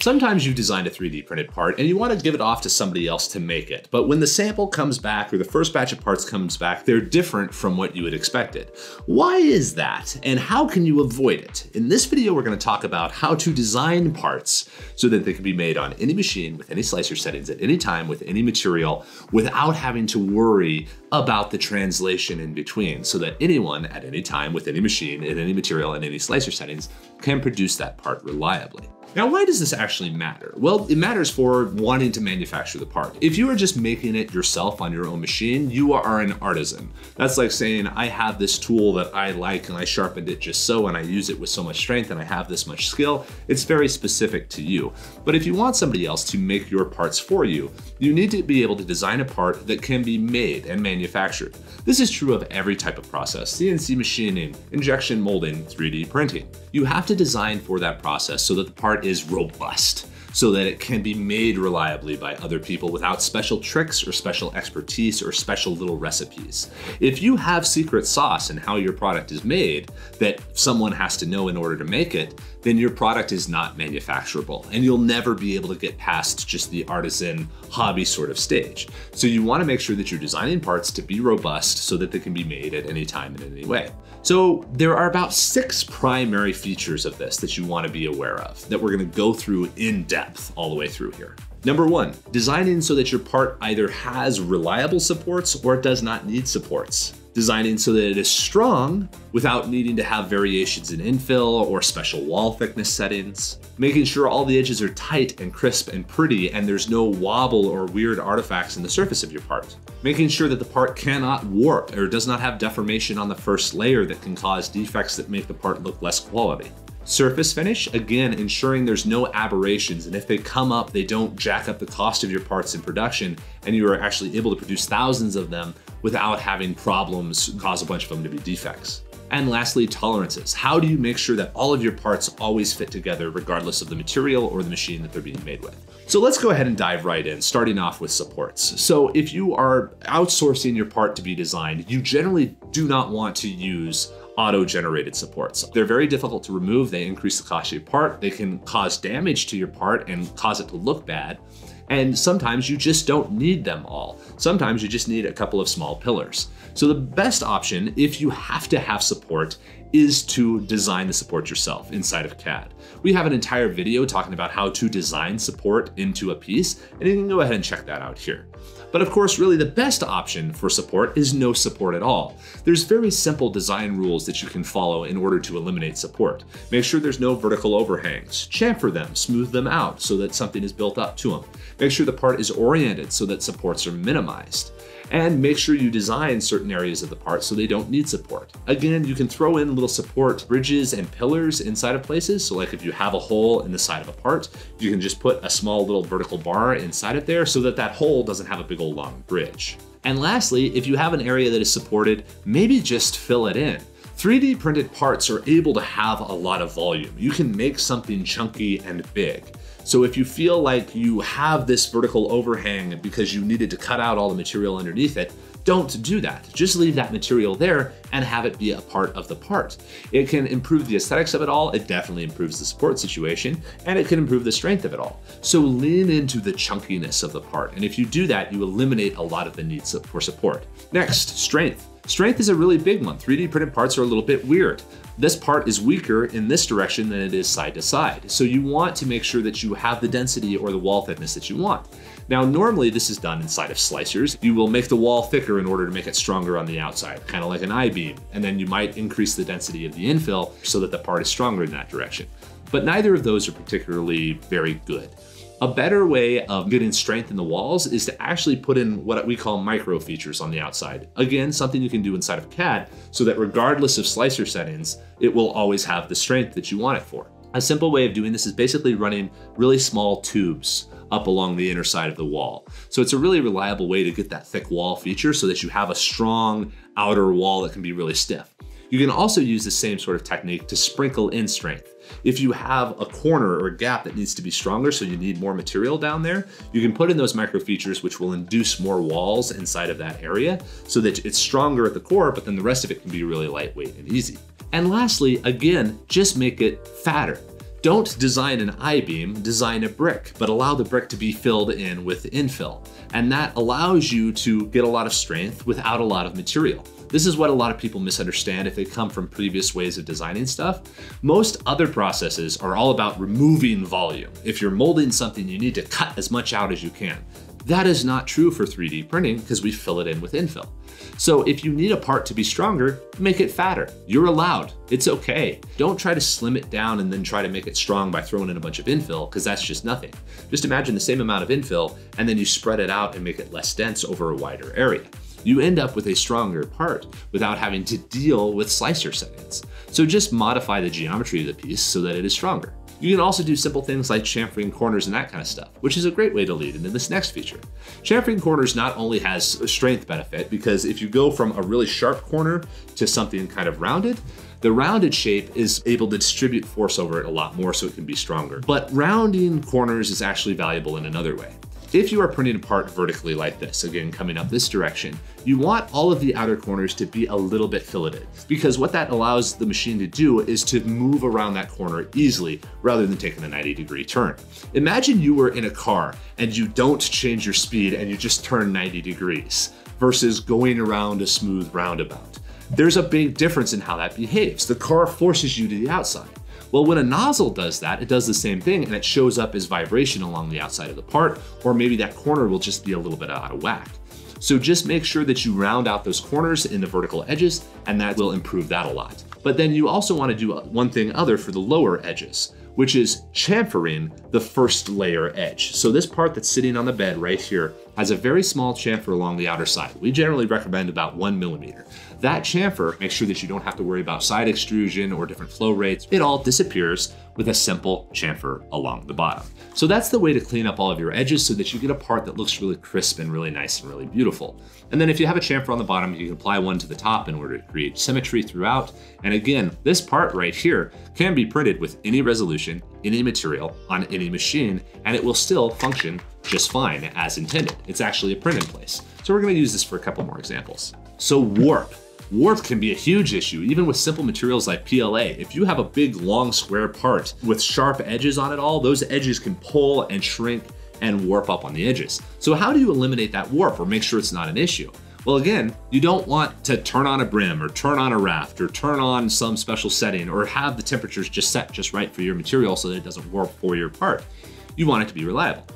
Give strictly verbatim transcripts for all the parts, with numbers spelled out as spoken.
Sometimes you've designed a three D printed part and you want to give it off to somebody else to make it. But when the sample comes back or the first batch of parts comes back, they're different from what you had expected. Why is that? And how can you avoid it? In this video, we're going to talk about how to design parts so that they can be made on any machine with any slicer settings at any time with any material without having to worry about the translation in between, so that anyone at any time with any machine at any material and any slicer settings can produce that part reliably. Now, why does this actually matter? Well, it matters for wanting to manufacture the part. If you are just making it yourself on your own machine, you are an artisan. That's like saying, I have this tool that I like and I sharpened it just so, and I use it with so much strength and I have this much skill. It's very specific to you. But if you want somebody else to make your parts for you, you need to be able to design a part that can be made and manufactured. This is true of every type of process: C N C machining, injection molding, three D printing. You have to design for that process so that the part is robust, so that it can be made reliably by other people without special tricks or special expertise or special little recipes. If you have secret sauce in how your product is made that someone has to know in order to make it, then your product is not manufacturable and you'll never be able to get past just the artisan hobby sort of stage. So you want to make sure that you're designing parts to be robust so that they can be made at any time in any way. So there are about six primary features of this that you want to be aware of that we're going to go through in depth. Depth all the way through here. Number one, designing so that your part either has reliable supports or it does not need supports. Designing so that it is strong without needing to have variations in infill or special wall thickness settings. Making sure all the edges are tight and crisp and pretty and there's no wobble or weird artifacts in the surface of your part. Making sure that the part cannot warp or does not have deformation on the first layer that can cause defects that make the part look less quality. Surface finish, again, ensuring there's no aberrations, and if they come up, they don't jack up the cost of your parts in production, and you are actually able to produce thousands of them without having problems cause a bunch of them to be defects. And lastly, tolerances. How do you make sure that all of your parts always fit together regardless of the material or the machine that they're being made with? So let's go ahead and dive right in, starting off with supports. So if you are outsourcing your part to be designed, you generally do not want to use auto-generated supports. They're very difficult to remove. They increase the cost of your part. They can cause damage to your part and cause it to look bad. And sometimes you just don't need them all. Sometimes you just need a couple of small pillars. So the best option, if you have to have support, is to design the support yourself inside of C A D. We have an entire video talking about how to design support into a piece, and you can go ahead and check that out here. But of course, really the best option for support is no support at all. There's very simple design rules that you can follow in order to eliminate support. Make sure there's no vertical overhangs. Chamfer them, smooth them out so that something is built up to them. Make sure the part is oriented so that supports are minimized. And make sure you design certain areas of the part so they don't need support. Again, you can throw in little support bridges and pillars inside of places. So like if you have a hole in the side of a part, you can just put a small little vertical bar inside of there so that that hole doesn't have a big old long bridge. And lastly, if you have an area that is supported, maybe just fill it in. three D printed parts are able to have a lot of volume. You can make something chunky and big. So if you feel like you have this vertical overhang because you needed to cut out all the material underneath it, don't do that. Just leave that material there and have it be a part of the part. It can improve the aesthetics of it all. It definitely improves the support situation, and it can improve the strength of it all. So lean into the chunkiness of the part. And if you do that, you eliminate a lot of the needs for support. Next, strength. Strength is a really big one. three D printed parts are a little bit weird. This part is weaker in this direction than it is side to side. So you want to make sure that you have the density or the wall thickness that you want. Now, normally this is done inside of slicers. You will make the wall thicker in order to make it stronger on the outside, kind of like an I-beam. And then you might increase the density of the infill so that the part is stronger in that direction. But neither of those are particularly very good. A better way of getting strength in the walls is to actually put in what we call micro features on the outside. Again, something you can do inside of C A D so that regardless of slicer settings, it will always have the strength that you want it for. A simple way of doing this is basically running really small tubes up along the inner side of the wall. So it's a really reliable way to get that thick wall feature so that you have a strong outer wall that can be really stiff. You can also use the same sort of technique to sprinkle in strength. If you have a corner or a gap that needs to be stronger, so you need more material down there, you can put in those micro features, which will induce more walls inside of that area so that it's stronger at the core, but then the rest of it can be really lightweight and easy. And lastly, again, just make it fatter. Don't design an I-beam, design a brick, but allow the brick to be filled in with infill. And that allows you to get a lot of strength without a lot of material. This is what a lot of people misunderstand if they come from previous ways of designing stuff. Most other processes are all about removing volume. If you're molding something, you need to cut as much out as you can. That is not true for three D printing because we fill it in with infill. So if you need a part to be stronger, make it fatter. You're allowed, it's okay. Don't try to slim it down and then try to make it strong by throwing in a bunch of infill because that's just nothing. Just imagine the same amount of infill and then you spread it out and make it less dense over a wider area. You end up with a stronger part without having to deal with slicer settings. So just modify the geometry of the piece so that it is stronger. You can also do simple things like chamfering corners and that kind of stuff, which is a great way to lead into this next feature. Chamfering corners not only has a strength benefit, because if you go from a really sharp corner to something kind of rounded, the rounded shape is able to distribute force over it a lot more so it can be stronger. But rounding corners is actually valuable in another way. If you are printing a part vertically like this, again, coming up this direction, you want all of the outer corners to be a little bit filleted, because what that allows the machine to do is to move around that corner easily rather than taking a ninety degree turn. Imagine you were in a car and you don't change your speed and you just turn ninety degrees versus going around a smooth roundabout. There's a big difference in how that behaves. The car forces you to the outside. Well, when a nozzle does that, it does the same thing and it shows up as vibration along the outside of the part, or maybe that corner will just be a little bit out of whack. So just make sure that you round out those corners in the vertical edges and that will improve that a lot. But then you also want to do one thing other for the lower edges, which is chamfering the first layer edge. So this part that's sitting on the bed right here has a very small chamfer along the outer side. We generally recommend about one millimeter. That chamfer makes sure that you don't have to worry about side extrusion or different flow rates. It all disappears with a simple chamfer along the bottom. So that's the way to clean up all of your edges so that you get a part that looks really crisp and really nice and really beautiful. And then if you have a chamfer on the bottom, you can apply one to the top in order to create symmetry throughout. And again, this part right here can be printed with any resolution, any material, on any machine, and it will still function just fine as intended. It's actually a print in place. So we're gonna use this for a couple more examples. So warp. Warp can be a huge issue, even with simple materials like P L A. If you have a big, long, square part with sharp edges on it all, those edges can pull and shrink and warp up on the edges. So how do you eliminate that warp or make sure it's not an issue? Well, again, you don't want to turn on a brim or turn on a raft or turn on some special setting or have the temperatures just set just right for your material so that it doesn't warp for your part. You want it to be reliable.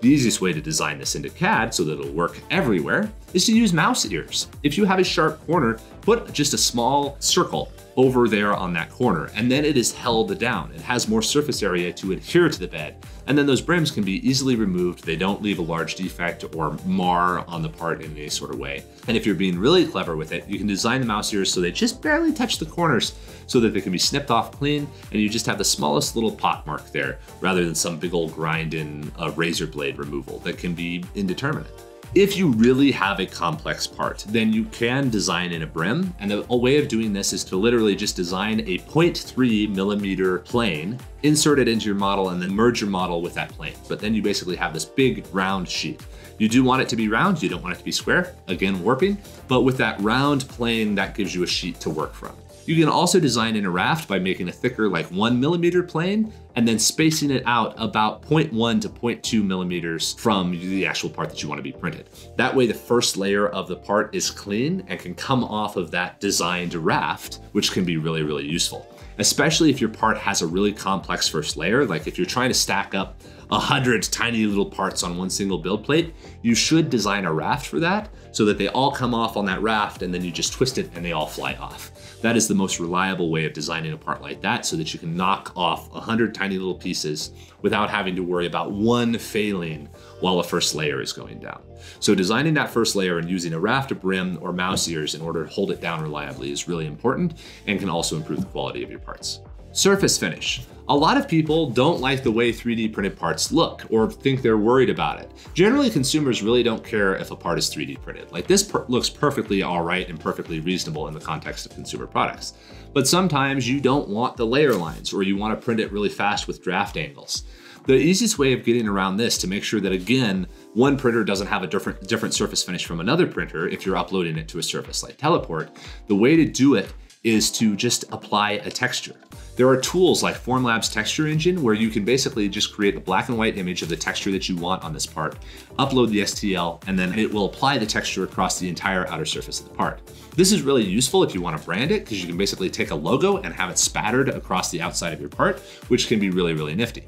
The easiest way to design this into C A D so that it'll work everywhere is to use mouse ears. If you have a sharp corner, put just a small circle over there on that corner, and then it is held down. It has more surface area to adhere to the bed. And then those brims can be easily removed. They don't leave a large defect or mar on the part in any sort of way. And if you're being really clever with it, you can design the mouse ears so they just barely touch the corners so that they can be snipped off clean, and you just have the smallest little pot mark there rather than some big old grind in a razor blade removal that can be indeterminate. If you really have a complex part, then you can design in a brim. And the, a way of doing this is to literally just design a zero point three millimeter plane, insert it into your model, and then merge your model with that plane. But then you basically have this big round sheet. You do want it to be round, you don't want it to be square, again, warping. But with that round plane, that gives you a sheet to work from. You can also design in a raft by making a thicker, like one millimeter plane, and then spacing it out about zero point one to zero point two millimeters from the actual part that you want to be printed. That way, the first layer of the part is clean and can come off of that designed raft, which can be really, really useful, especially if your part has a really complex first layer. Like if you're trying to stack up a hundred tiny little parts on one single build plate, you should design a raft for that so that they all come off on that raft and then you just twist it and they all fly off. That is the most reliable way of designing a part like that so that you can knock off a hundred tiny little pieces without having to worry about one failing while a first layer is going down. So designing that first layer and using a raft, a brim, or mouse ears in order to hold it down reliably is really important and can also improve the quality of your parts. Surface finish. A lot of people don't like the way three D printed parts look or think they're worried about it. Generally, consumers really don't care if a part is three D printed. Like this part looks perfectly all right and perfectly reasonable in the context of consumer products. But sometimes you don't want the layer lines or you want to print it really fast with draft angles. The easiest way of getting around this to make sure that, again, one printer doesn't have a different, different surface finish from another printer if you're uploading it to a surface like Teleport, the way to do it is to just apply a texture. There are tools like Formlabs Texture Engine where you can basically just create a black and white image of the texture that you want on this part, upload the S T L, and then it will apply the texture across the entire outer surface of the part. This is really useful if you want to brand it, because you can basically take a logo and have it spattered across the outside of your part, which can be really, really nifty.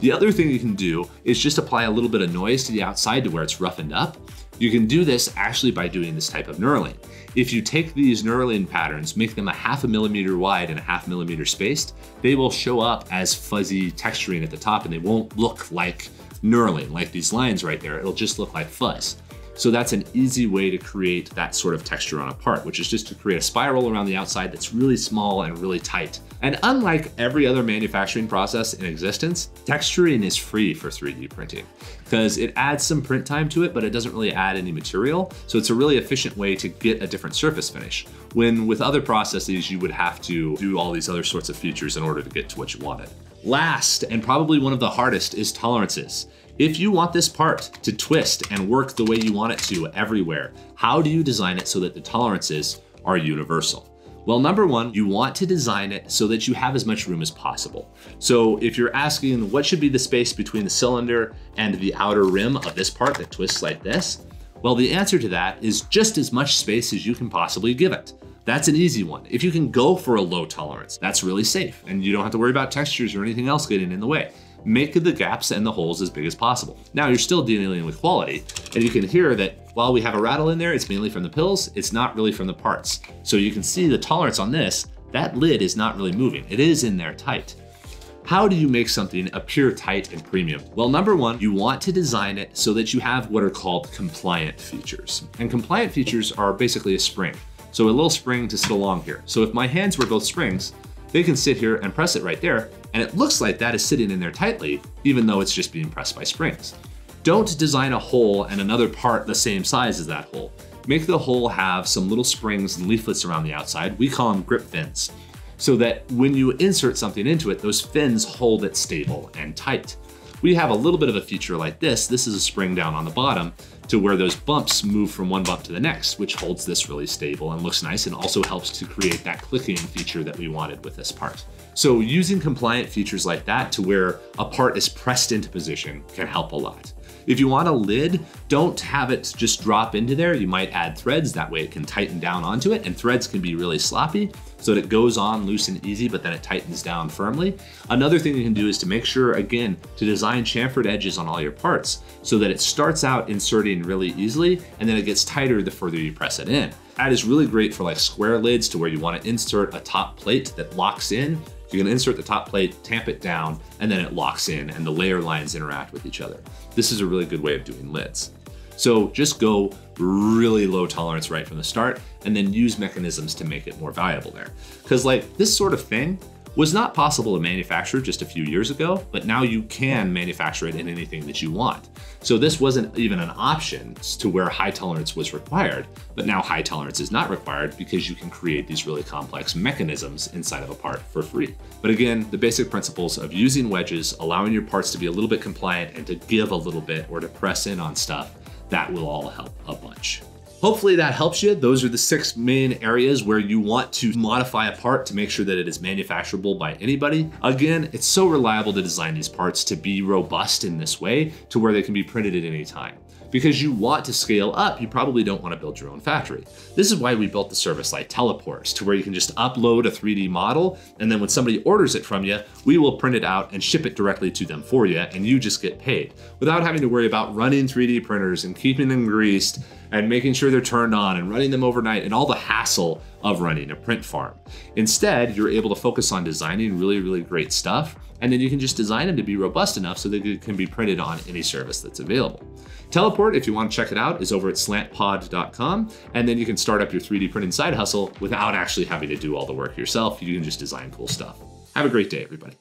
The other thing you can do is just apply a little bit of noise to the outside to where it's roughened up. You can do this actually by doing this type of knurling. If you take these knurling patterns, make them a half a millimeter wide and a half millimeter spaced, they will show up as fuzzy texturing at the top, and they won't look like knurling, like these lines right there. It'll just look like fuzz. So that's an easy way to create that sort of texture on a part, which is just to create a spiral around the outside that's really small and really tight. And unlike every other manufacturing process in existence, texturing is free for three D printing, because it adds some print time to it, but it doesn't really add any material. So it's a really efficient way to get a different surface finish. When with other processes, you would have to do all these other sorts of features in order to get to what you wanted. Last, and probably one of the hardest, is tolerances. If you want this part to twist and work the way you want it to everywhere, how do you design it so that the tolerances are universal? Well, number one, you want to design it so that you have as much room as possible. So if you're asking what should be the space between the cylinder and the outer rim of this part that twists like this, well, the answer to that is just as much space as you can possibly give it. That's an easy one. If you can go for a low tolerance, that's really safe, and you don't have to worry about textures or anything else getting in the way. Make the gaps and the holes as big as possible. Now, you're still dealing with quality, and you can hear that while we have a rattle in there, it's mainly from the pills, it's not really from the parts. So you can see the tolerance on this, that lid is not really moving. It is in there tight. How do you make something appear tight and premium? Well, number one, you want to design it so that you have what are called compliant features. And compliant features are basically a spring. So a little spring to sit along here. So if my hands were both springs, they can sit here and press it right there, and it looks like that is sitting in there tightly, even though it's just being pressed by springs. Don't design a hole and another part the same size as that hole. Make the hole have some little springs and leaflets around the outside. We call them grip fins, so that when you insert something into it, those fins hold it stable and tight. We have a little bit of a feature like this. This is a spring down on the bottom to where those bumps move from one bump to the next, which holds this really stable and looks nice, and also helps to create that clicking feature that we wanted with this part. So using compliant features like that to where a part is pressed into position can help a lot. If you want a lid, don't have it just drop into there. You might add threads, that way it can tighten down onto it, and threads can be really sloppy so that it goes on loose and easy, but then it tightens down firmly. Another thing you can do is to make sure, again, to design chamfered edges on all your parts so that it starts out inserting really easily, and then it gets tighter the further you press it in. That is really great for like square lids to where you want to insert a top plate that locks in. You're gonna insert the top plate, tamp it down, and then it locks in and the layer lines interact with each other. This is a really good way of doing lids. So just go really low tolerance right from the start, and then use mechanisms to make it more valuable there. Because like this sort of thing was not possible to manufacture just a few years ago, but now you can manufacture it in anything that you want. So this wasn't even an option to where high tolerance was required, but now high tolerance is not required because you can create these really complex mechanisms inside of a part for free. But again, the basic principles of using wedges, allowing your parts to be a little bit compliant and to give a little bit or to press in on stuff, that will all help a bunch. Hopefully that helps you. Those are the six main areas where you want to modify a part to make sure that it is manufacturable by anybody. Again, it's so reliable to design these parts to be robust in this way to where they can be printed at any time. Because you want to scale up, you probably don't want to build your own factory. This is why we built the service like Teleport, to where you can just upload a three D model, and then when somebody orders it from you, we will print it out and ship it directly to them for you, and you just get paid without having to worry about running three D printers and keeping them greased and making sure they're turned on and running them overnight and all the hassle of running a print farm. Instead, you're able to focus on designing really, really great stuff, and then you can just design them to be robust enough so that it can be printed on any service that's available. Teleport, if you want to check it out, is over at slant pod dot com, and then you can start up your three D printing side hustle without actually having to do all the work yourself. You can just design cool stuff. Have a great day, everybody.